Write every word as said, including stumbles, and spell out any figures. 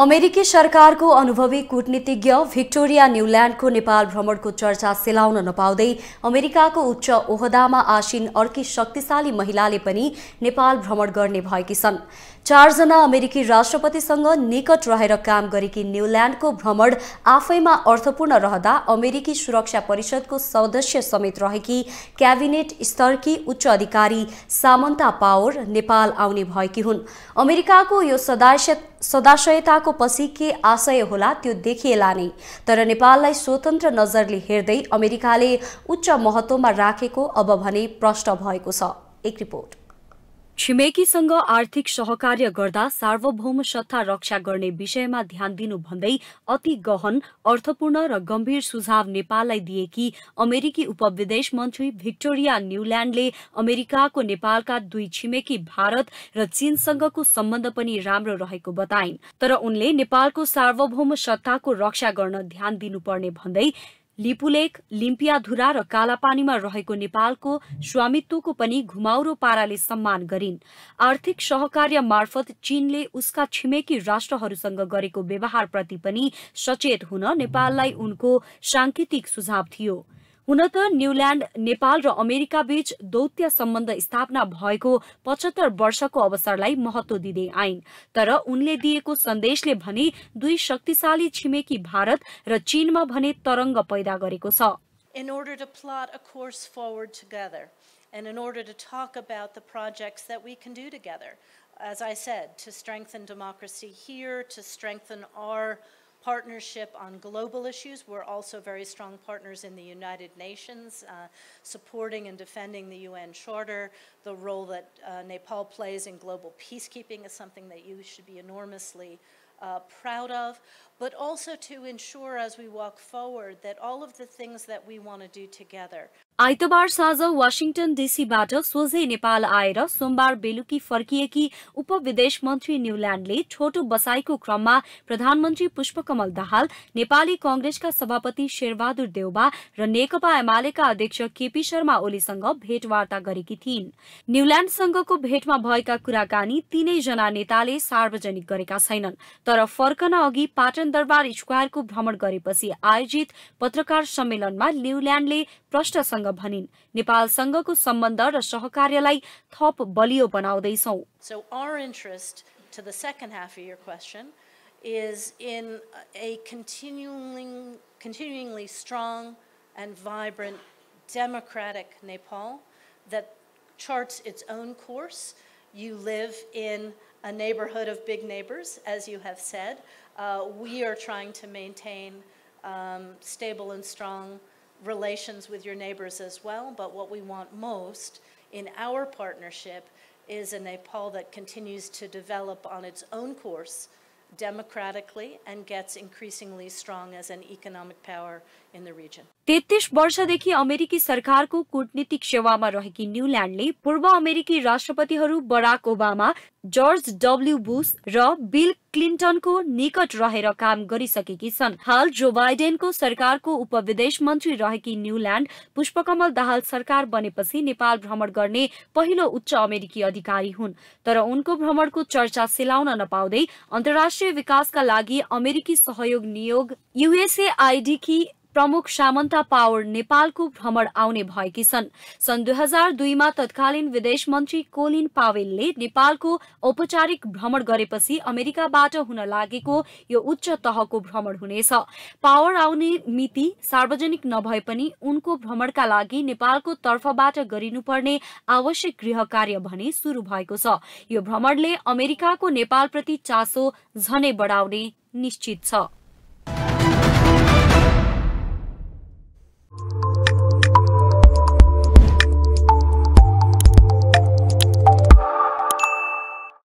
अमेरिकी सरकारको अनुभवी कूटनीतिज्ञ भिक्टोरिया न्युल्यान्डको नेपाल भ्रमणको चर्चा सेलाउन नपाउँदै अमेरिकाको उच्च ओहदामा आसीन अर्की शक्तिशाली महिलाले पनि नेपाल भ्रमण गर्ने भएकी छन्। चार जना अमेरिकी राष्ट्रपतिसँग निकट रहेर काम गरेकी न्युल्यान्डको भ्रमण आफैमा अर्थपूर्ण रहँदा अमेरिकी सुरक्षा परिषदको सदस्य समेत रहेकी क्याबिनेट स्तरकी उच्च अधिकारी सामन्था पावर नेपाल आउने भएकी हुन्। अमेरिकाको यो सदाशयताको पछि के आशय होला त्यो देखिएला नै, तर नेपाललाई स्वतन्त्र नजरले हेर्दै अमेरिकाले उच्च महत्वमा राखेको अब भने प्रष्ट भएको छ। एक रिपोर्ट। छिमेकीसँग आर्थिक सहकार्य गर्दा सार्वभौम सत्ता रक्षा गर्ने विषयमा ध्यान दिनु भन्दै अति गहन, अर्थपूर्ण र गम्भीर सुझाव नेपाललाई दिएकी अमेरिकी उपविदेश मन्त्री भिक्टोरिया न्युल्यान्डले अमेरिकाको नेपालका दुई छिमेकी भारत र चीनसँगको सम्बन्ध पनि राम्रो रहेको बताइन्, तर उनले नेपालको सार्वभौम सत्ताको रक्षा गर्न ध्यान दिनुपर्ने भन्दै लिपुलेक, लिम्पियाधुरा र कालापानीमा रहेको नेपालको स्वामित्वको पनि घुमाउरो पाराले सम्मान गरिन्। आर्थिक सहकार्य मार्फत चीनले उसका छिमेकी राष्ट्रहरूसँग गरेको व्यवहारप्रति पनि सचेत हुन नेपाललाई उनको सांकेतिक सुझाव थियो। हुन त न्युल्यान्ड नेपाल र अमेरिका बीच दौत्य सम्बन्ध स्थापना भएको पचहत्तर वर्षको अवसरलाई महत्व दिँदै आइन्, तर उनले दिएको सन्देशले भने दुई शक्तिशाली छिमेकी भारत र चीनमा भने तरंग पैदा गरेको छ। In order to plot a course forward together and in order to talk about the projects that we can do together, as I said, to strengthen democracy here, to strengthen our partnership on global issues. We're also very strong partners in the United Nations, uh, supporting and defending the U N Charter. The role that uh, Nepal plays in global peacekeeping is something that you should be enormously uh, proud of, but also to ensure as we walk forward that all of the things that we want to do together. आइतबार साँझ Washington डीसीबाट सोझै नेपाल आएर सोमबार बेलुकी फर्किएकी उपविदेश मन्त्री न्युल्यान्डले छोटो बसाईको क्रममा प्रधानमन्त्री पुष्पकमल दाहाल, नेपाली कंग्रेसका सभापति शेरबहादुर देउबा र नेकपा एमालेका अध्यक्ष केपी शर्मा ओलीसँग भेटवार्ता गरेकी थिइन्। न्युल्यान्डसँगको भेटमा भएका कुराकानी तीनैजना नेताले सार्वजनिक गरेका छैनन्, तर फर्कन अघि पाटन दरबार स्क्वायरको भ्रमण गरेपछि आयोजित पत्रकार सम्मेलनमा न्युल्यान्डले प्रश्नसँग नेपालसँगको सम्बन्ध र सहकार्यलाई थप बलियो बनाउँदैछौं। So our interest to the second half of your question is in a continuing continuingly strong and vibrant democratic Nepal that charts its own course. You live in a neighborhood of big neighbors, as you have said. Uh, we are trying to maintain um, stable and strong relations with your neighbors as well, but what we want most in our partnership is a Nepal that continues to develop on its own course democratically and gets increasingly strong as an economic power in the region. तेत्तीस वर्षदेखि अमेरिकी सरकारको कूटनीतिक सेवामा रहेकी न्युल्यान्डले पूर्व अमेरिकी राष्ट्रपतिहरू Barack Obama, George W Bush र बिल क्लिन्टनको निकट रहेर काम गरिसकेकी छन्। हाल जो बाइडेनको सरकारको उपविदेश मन्त्री रहेकी न्युल्यान्ड पुष्पकमल दाहाल सरकार बनेपछि नेपाल भ्रमण गर्ने पहिलो उच्च अमेरिकी अधिकारी हुन्, तर उनको भ्रमणको चर्चा सेलाउन नपाउँदै अन्तर्राष्ट्रिय विकासका लागि अमेरिकी सहयोग नियोग U S A I D की प्रमुख सामन्था पावर नेपालको भ्रमण आउने भएकी छन्। सन् दुई हजार दुई मा तत्कालीन विदेश मन्त्री कोलिन पावेलले नेपालको औपचारिक भ्रमण गरेपछि अमेरिकाबाट हुन लागेको यो उच्च तहको भ्रमण हुनेछ। पावर आउने मिति सार्वजनिक नभए पनि उनको भ्रमणका लागि नेपालको तर्फबाट गरिनुपर्ने आवश्यक गृह कार्य भने सुरु भएको छ। यो भ्रमणले अमेरिकाको नेपालप्रति चासो झनै बढाउने निश्चित छ।